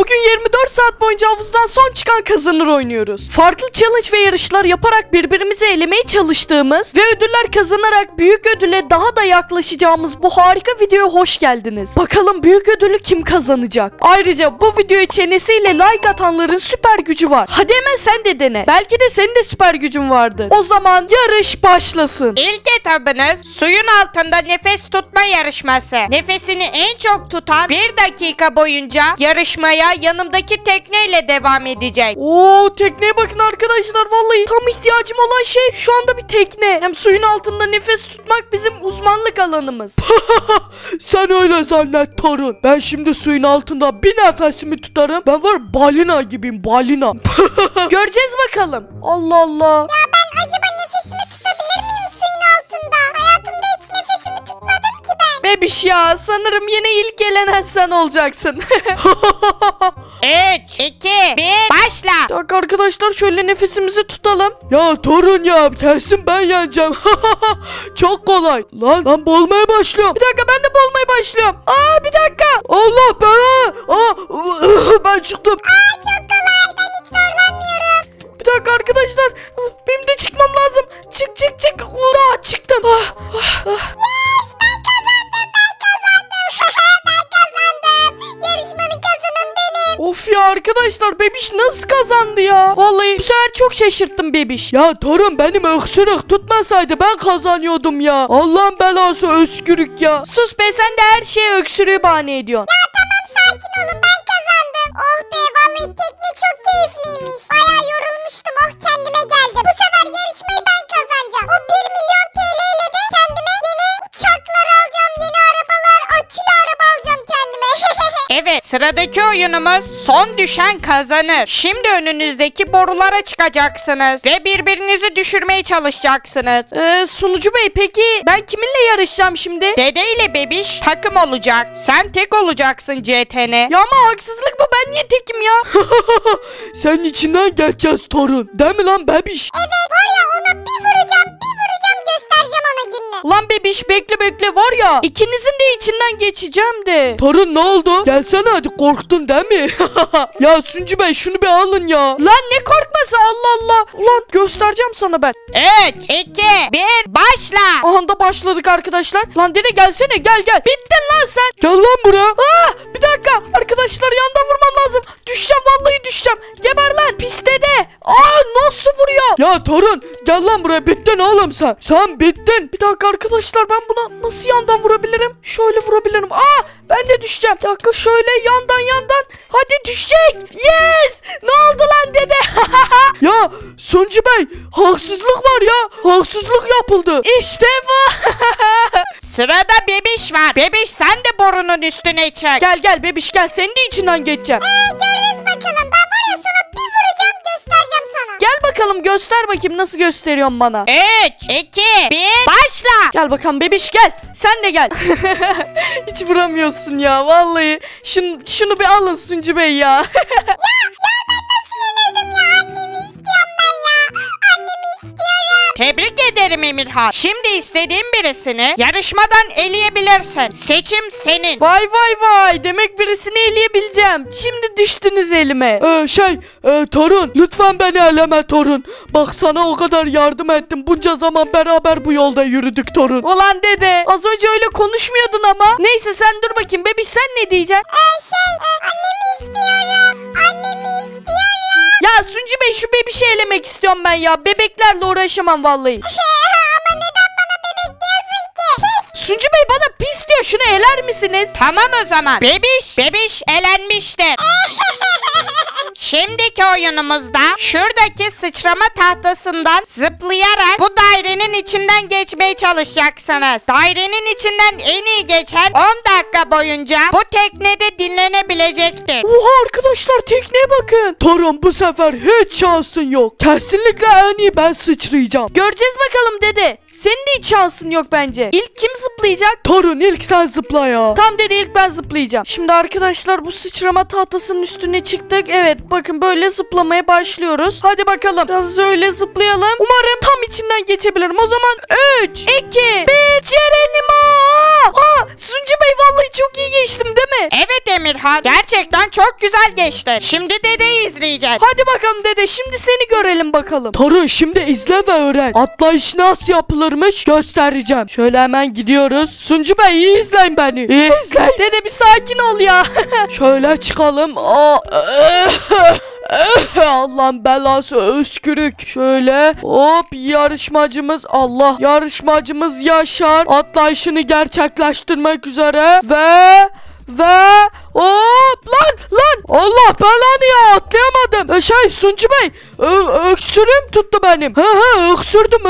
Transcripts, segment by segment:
Bugün 24 saat boyunca havuzdan son çıkan kazanır oynuyoruz. Farklı challenge ve yarışlar yaparak birbirimizi elemeye çalıştığımız ve ödüller kazanarak büyük ödüle daha da yaklaşacağımız bu harika videoya hoş geldiniz. Bakalım büyük ödülü kim kazanacak? Ayrıca bu videoya çenesiyle like atanların süper gücü var. Hadi hemen sen de dene. Belki de senin de süper gücün vardır. O zaman yarış başlasın. İlk etabınız suyun altında nefes tutma yarışması. Nefesini en çok tutan 1 dakika boyunca yarışmaya yanımdaki tekneyle devam edecek. Oo, tekneye bakın arkadaşlar. Vallahi tam ihtiyacım olan şey şu anda bir tekne. Hem suyun altında nefes tutmak bizim uzmanlık alanımız. Sen öyle zannet torun. Ben şimdi suyun altında bir nefesimi tutarım. Ben var balina gibiyim, balina. Göreceğiz bakalım. Allah Allah. Ya ben acaba nefesimi tutabilir miyim suyun altında? Hayatımda hiç nefesimi tutmadım ki ben. Bebiş ya, sanırım yine ilk gelen sen olacaksın. 3, 2, 1, başla. Bak arkadaşlar, şöyle nefesimizi tutalım. Ya torun ya, kesin ben yeneceğim. Çok kolay. Lan ben boğulmaya başlıyorum. Bir dakika, ben de boğulmaya başlıyorum. Aa, bir dakika. Allah bela. Aa, ben çıktım. Aa, çok kolay. Ben hiç zorlanmıyorum. Bir dakika arkadaşlar. Benim de çıkmam lazım. Çık çık çık. Aa, çıktım. Ah, ah, ah. Of ya arkadaşlar, bebiş nasıl kazandı ya? Vallahi bu sefer çok şaşırttım bebiş. Ya torun, benim öksürük tutmasaydı ben kazanıyordum ya. Allah'ın belası öksürük ya. Sus be, sen de her şeye öksürüğü bahane ediyorsun. Ya tamam, sakin olun, ben kazandım. Oh be, vallahi tekne çok keyifliymiş. Bayağı yorulmuştum, oh kendime geldim. Bu sefer yarışmayı ben kazanacağım. O 1 milyon TL ile de kendime yeni uçaklar alacağım, yeni arabalar, akülü araba alacağım kendime. Evet, sıradaki oyunumuz son düşen kazanır. Şimdi önünüzdeki borulara çıkacaksınız ve birbirinizi düşürmeye çalışacaksınız. Sunucu bey, peki ben kiminle yarışacağım şimdi? Dede ile bebiş takım olacak. Sen tek olacaksın CTN. Ya ama haksızlık bu, ben niye tekim ya? Sen içinden geçeceğiz torun. Değil mi lan bebiş? Evet var ya, ona bir vuracağım. Ulan bebiş, bekle var ya, ikinizin de içinden geçeceğim de. Torun ne oldu? Gelsene hadi, korktun değil mi? Ya Sunucu Bey, şunu bir alın ya. Lan ne korkması, Allah Allah. Ulan göstereceğim sana ben. 3, 2, 1 başla. Ahanda başladık arkadaşlar. Lan dede gelsene, gel. Bittin lan sen. Gel lan buraya. Aa, bir dakika arkadaşlar, yandan vurmam lazım. Düşeceğim, vallahi düşeceğim. Geber lan pis dede. Aa, nasıl vuruyor? Ya torun gel lan buraya, bittin oğlum sen. Sen bittin. Bir dakika arkadaşlar, ben buna nasıl yandan vurabilirim? Şöyle vurabilirim. Aa, ben de düşeceğim. Bir dakika, şöyle yandan. Hadi düşecek. Yes! Ne oldu lan dede? Ya Sunucu Bey, haksızlık var ya. Haksızlık yapıldı. İşte bu. Sırada bebiş var. Bebiş, sen de borunun üstüne çık. Gel bebiş, gel. Senin de içinden geçeceğim. Görürüz bakalım. Ben var ya, sana bir vuracağım, göstereceğim sana. Gel bakalım, göster bakayım nasıl gösteriyorsun bana. 3, 2, 1 başla. Gel bakalım bebiş, gel. Sen de gel. Hiç vuramıyorsun ya vallahi. Şunu bir alın Sunucu Bey ya. Ya ben nasıl yenildim ya? Annemi istiyorum ben ya. Annemi istiyorum. Tebrik ederim Emirhan. Şimdi istediğin birisini yarışmadan eleyebilirsin. Seçim senin. Vay. Demek birisini eleyebileceğim. Şimdi düştünüz elime. Torun, lütfen beni eleme torun. Bak, sana o kadar yardım ettim. Bunca zaman beraber bu yolda yürüdük torun. Ulan dede, az önce öyle konuşmuyordun ama. Neyse, sen dur bakayım. Bebiş, sen ne diyeceksin? Annemi istiyorum. Annemi istiyorum. Ya Sunucu Bey, şu bebişi elemek istiyorum ben ya. Bebeklerle uğraşamam vallahi. Sunucu Bey bana pis diyor. Şunu eler misiniz? Tamam o zaman. Bebiş elenmiştir. Şimdiki oyunumuzda şuradaki sıçrama tahtasından zıplayarak bu dairenin içinden geçmeye çalışacaksınız. Dairenin içinden en iyi geçen 10 dakika boyunca bu teknede dinlenebilecektir. Oha arkadaşlar, tekneye bakın. Torun, bu sefer hiç şansın yok. Kesinlikle en iyi ben sıçrayacağım. Göreceğiz bakalım dede. Senin de hiç şansın yok bence. İlk kim zıplayacak? Torun, ilk sen zıpla ya. Tam dedi, ilk ben zıplayacağım. Şimdi arkadaşlar bu sıçrama tahtasının üstüne çıktık. Evet bakın böyle zıplamaya başlıyoruz. Hadi bakalım. Biraz öyle zıplayalım. Umarım tam içinden geçebilirim. O zaman 3, 2, 1. Cerenimo. Aa, Suncu Bey vallahi çok iyi geçtim değil mi? Evet Emirhan. Gerçekten çok güzel geçti. Şimdi dedeyi izleyeceğiz. Hadi bakalım dede. Şimdi seni görelim bakalım. Torun şimdi izle ve öğren. Atlayış nasıl yapılırmış göstereceğim. Şöyle hemen gidiyoruz. Suncu Bey iyi izleyin beni. İyi izleyin. Dede bir sakin ol ya. Şöyle çıkalım. Allah'ın belası öskürük. Şöyle hop, yarışmacımız Allah. Yarışmacımız Yaşar atlayışını gerçekleştirmek üzere ve hop lan Allah belanı ya, atlayamadım. Suncu Bey öksürüm tuttu benim. Öksürdüm.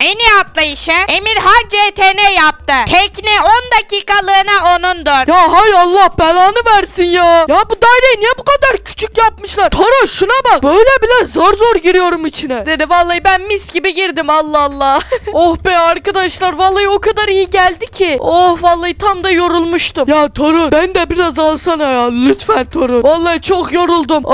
En iyi atlayışı EmirhanCTN yaptı. Tekne 10 dakikalığına onundur. Ya hay Allah belanı versin ya. Ya bu daireyi niye bu kadar küçük yapmışlar? Tara şuna bak. Böyle bile zor giriyorum içine. Dede vallahi ben mis gibi girdim, Allah Allah. Oh be arkadaşlar vallahi o kadar iyi geldi ki. Oh vallahi tam da yorulmuştum. Ya Tara ben de biraz alsana ya lütfen Torun. Vallahi çok yoruldum.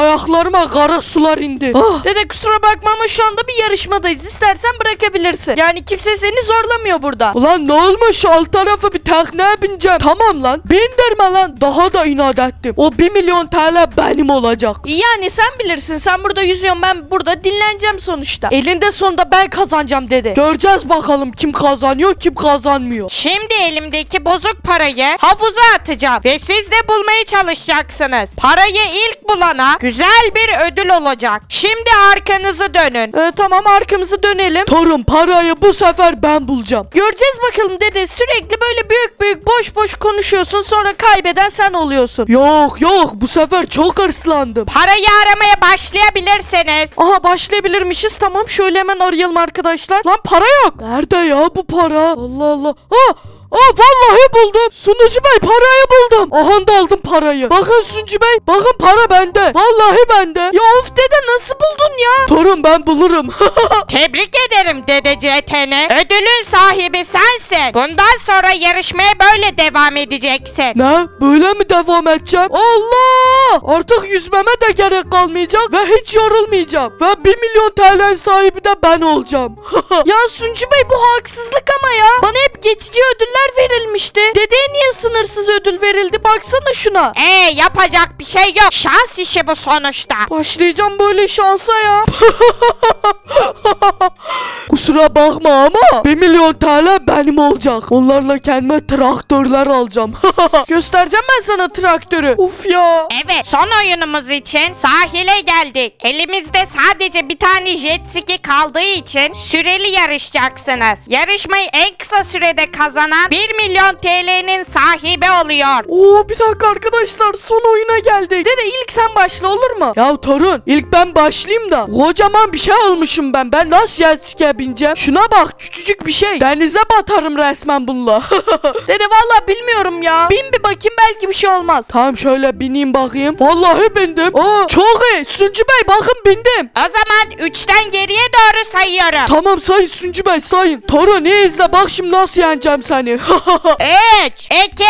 Ayaklarıma kara sular indi. Dede kusura bakma ama şu anda bir yarışmadayız. İstersen bırakabilirsin. Yani kimse seni zorlamıyor burada. Ulan ne olmuş? Alt tarafı bir tekneye bineceğim. Tamam lan. Bindirme lan. Daha da inat ettim. O 1 milyon TL benim olacak. Yani sen bilirsin. Sen burada yüzüyorsun. Ben burada dinleneceğim sonuçta. Elinde sonunda ben kazanacağım dede. Göreceğiz bakalım kim kazanıyor kim kazanmıyor. Şimdi elimdeki bozuk parayı havuza atacağım. Ve siz de bulmaya çalışacaksınız. Parayı ilk bulana güzel bir ödül olacak. Şimdi arkanızı dönün. Tamam arkamızı dönelim. Torun parayı bu sefer ben bulacağım. Göreceğiz bakalım dede, sürekli böyle büyük boş konuşuyorsun, sonra kaybeden sen oluyorsun. Yok bu sefer çok hırslandım. Parayı aramaya başlayabilirsiniz. Aha başlayabilirmişiz, tamam şöyle hemen arayalım arkadaşlar. Lan para yok. Nerede ya bu para? Allah Allah. Vallahi buldum. Sunucu Bey parayı buldum. Aha da aldım parayı. Bakın Sunucu Bey. Bakın para bende. Vallahi bende. Ya of dede nasıl buldun ya? Torun ben bulurum. Tebrik ederim dede CTN'i. Ödülün sahibi sensin. Bundan sonra yarışmaya böyle devam edeceksin. Ne? Böyle mi devam edeceğim? Allah! Artık yüzmeme de gerek kalmayacak ve hiç yorulmayacağım. Ve 1 milyon TL sahibi de ben olacağım. Ya Sunucu Bey bu haksızlık ama ya. Bana hep geçici ödüller verilmişti. Dedeye niye sınırsız ödül verildi? Baksana şuna. Yapacak bir şey yok. Şans işi bu sonuçta. Başlayacağım böyle şansa ya. Kusura bakma ama 1 milyon TL benim olacak. Onlarla kendime traktörler alacağım. Göstereceğim ben sana traktörü. Uf ya. Evet son oyunumuz için sahile geldik. Elimizde sadece bir tane jet ski kaldığı için süreli yarışacaksınız. Yarışmayı en kısa sürede kazanan 1 milyon TL'nin sahibi oluyor. Bir dakika arkadaşlar, son oyuna geldik. Dede ilk sen başla olur mu? Ya Torun ilk ben başlayayım da. Kocaman bir şey almışım ben. Ben nasıl jet ski'ye bineceğim? Şuna bak küçücük bir şey. Denize batarım resmen bununla. Dede valla bilmiyorum ya. Bin bir bakayım belki bir şey olmaz. Tamam şöyle bineyim bakayım. Vallahi bindim. Çok iyi. Sunucu Bey bakın bindim. O zaman 3'ten geriye doğru sayıyorum. Tamam sayın Sunucu Bey sayın. Torun iyi izle bak şimdi nasıl yeneceğim seni. 3, 2,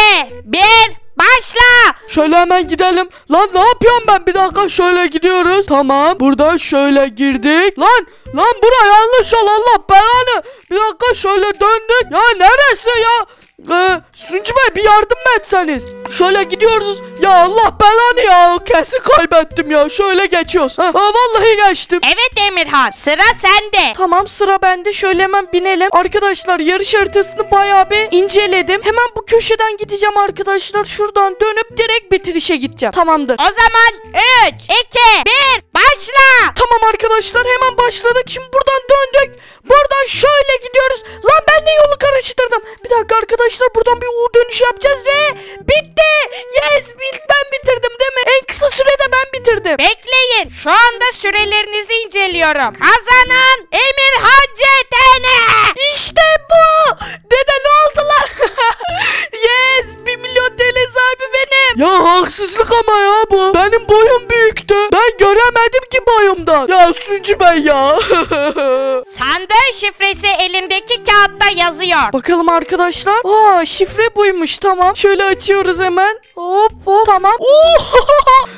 1. Başla. Şöyle hemen gidelim. Lan ne yapıyorum ben? Bir dakika şöyle gidiyoruz. Tamam. Buradan şöyle girdik. Lan buraya yanlış yol, Allah belanı. Bir dakika şöyle döndük. Ya neresi ya? Sunucu Bey bir yardım mı etseniz? Şöyle gidiyoruz. Ya Allah belanı ya. Kesin kaybettim ya. Şöyle geçiyoruz. Vallahi geçtim. Evet Emirhan sıra sende. Tamam sıra bende. Şöyle hemen binelim. Arkadaşlar yarış haritasını bayağı bir inceledim. Hemen bu köşeden gideceğim arkadaşlar. Şuradan dönüp direkt bitirişe gideceğim. Tamamdır. O zaman 3, 2, 1 başla. Tamam arkadaşlar hemen başladık. Şimdi buradan döndük. Buradan şöyle gidiyoruz. Lan ben de yolu karıştırdım. Bir dakika arkadaşlar buradan bir U dönüşü yapacağız ve bitti. Yes ben bitirdim değil mi? En kısa sürede ben bitirdim. Bekleyin. Şu anda sürelerinizi inceliyorum. Kazanan EmirhanCTN. İşte bu. Dede ne oldu lan? Yes 1 milyon TL sahibi benim. Ya haksızlık ama ya bu. Benim boyum büyüktü. Ben göremedim ki boyumdan. Ya sunucu ben ya. Sandığın şifresi elindeki kağıtta yazıyor. Bakalım arkadaşlar. Aa, şifre buymuş, tamam. Şöyle açıyoruz hemen. Hop hop, tamam.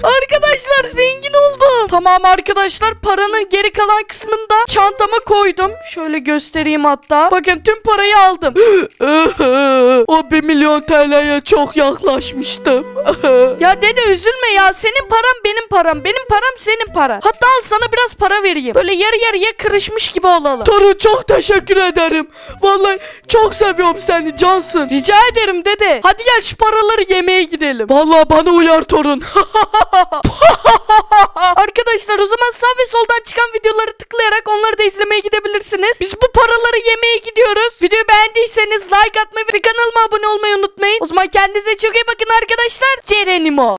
Arkadaşlar zengin oldu. Tamam arkadaşlar, paranın geri kalan kısmını da çantama koydum. Şöyle göstereyim hatta. Bakın tüm parayı aldım. O 1 milyon TL'ye çok yaklaşmıştım. Ya dede üzülme ya. Senin param benim param. Benim param senin paran. Hatta al sana biraz para vereyim. Böyle yarı yarıya kırışmış gibi olalım. Torun çok teşekkür ederim. Vallahi çok seviyorum seni, cansın. Rica ederim dede. Hadi gel şu paraları yemeğe gidelim. Vallahi bana uyar torun. Arkadaşlar o zaman sağ ve soldan çıkan videoları tıklayarak onları da izlemeye gidebilirsiniz. Biz bu paraları yemeye gidiyoruz. Videoyu beğendiyseniz like atmayı ve kanalıma abone olmayı unutmayın. O zaman kendinize çok iyi bakın arkadaşlar. Cerenimo.